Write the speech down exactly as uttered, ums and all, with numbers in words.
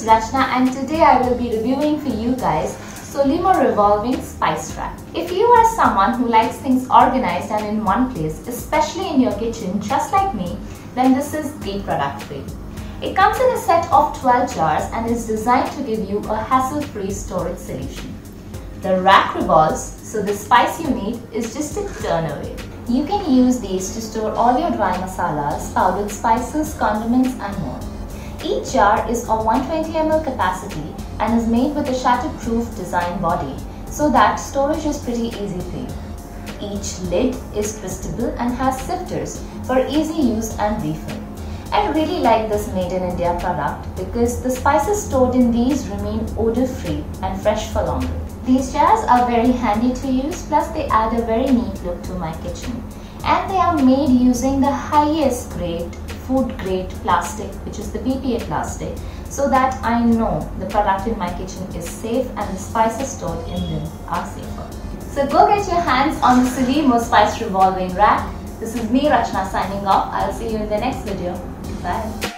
is Rachna and today I will be reviewing for you guys Solimo Revolving Spice Rack. If you are someone who likes things organized and in one place, especially in your kitchen just like me, then this is the product for you. It comes in a set of twelve jars and is designed to give you a hassle-free storage solution. The rack revolves, so the spice you need is just a turn away. You can use these to store all your dry masalas, powdered spices, condiments and more. Each jar is of one hundred twenty milliliters capacity and is made with a shatterproof design body, so that storage is pretty easy for you. Each lid is twistable and has sifters for easy use and refill. I really like this made in India product because the spices stored in these remain odor-free and fresh for longer. These jars are very handy to use, plus they add a very neat look to my kitchen. And they are made using the highest grade food grade plastic, which is the P P A plastic, so that I know the product in my kitchen is safe and the spices stored in them are safer. So go get your hands on the Solimo Spice Revolving Rack. This is me, Rachna, signing off. I'll see you in the next video. Bye.